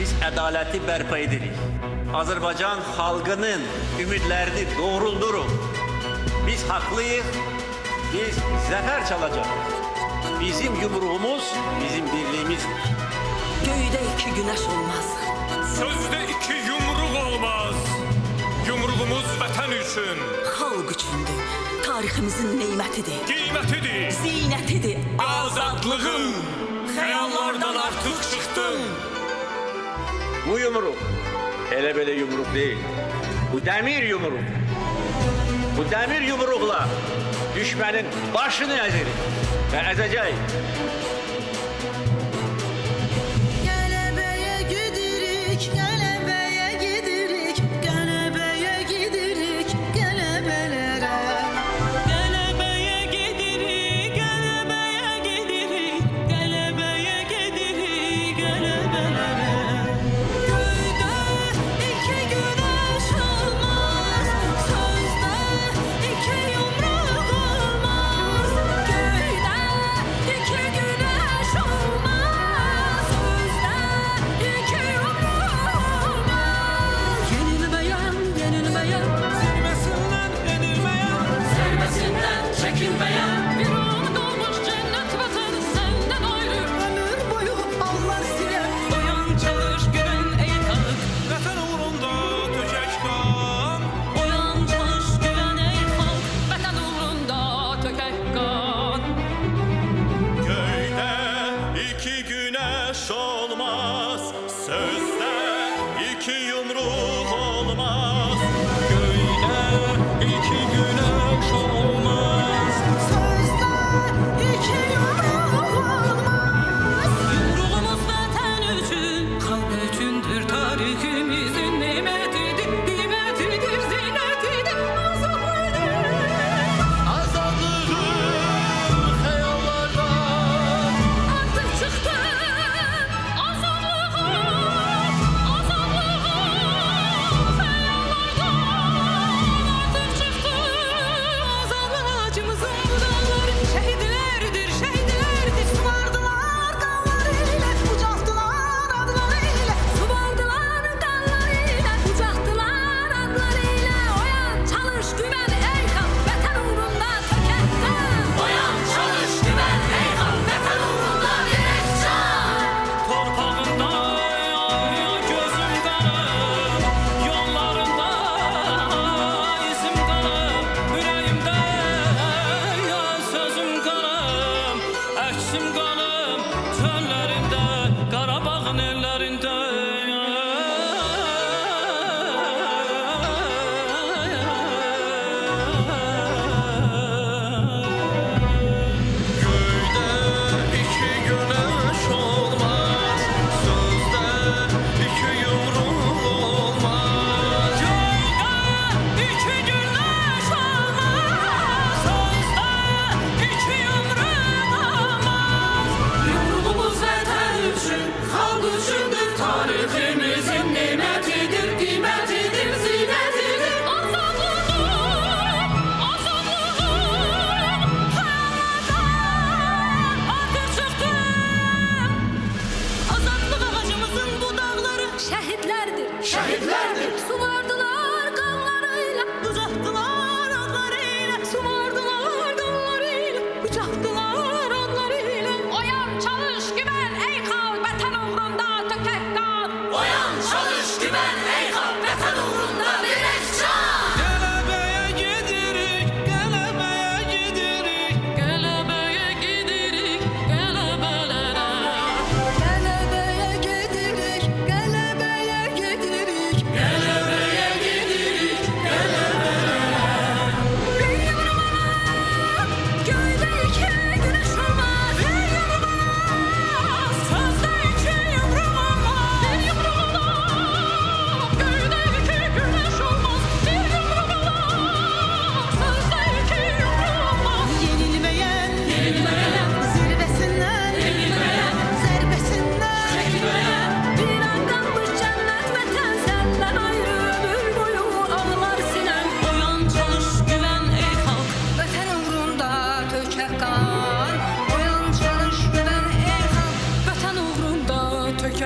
biz adaleti berpa edirik. Azerbaycan halkının ümitlerini doğruldurun. Biz haklıyız, biz zafer çalacağız. Bizim yumruğumuz, bizim birliğimizdir. Göyde iki güneş olmaz. Sözde iki yumruk olmaz. Yumruğumuz vatan için. Halk içindir. Tariximizin neymetidir. Giymetidir. Ziynetidir. Azadlığın. Hayallardan artık çıktım. Bu yumruk hele böyle yumruk değil. Bu demir yumruk. Bu demir yumrukla düşmenin başını ezerim ve ezeceğim. Şehitlerdir. Şehitlerdir.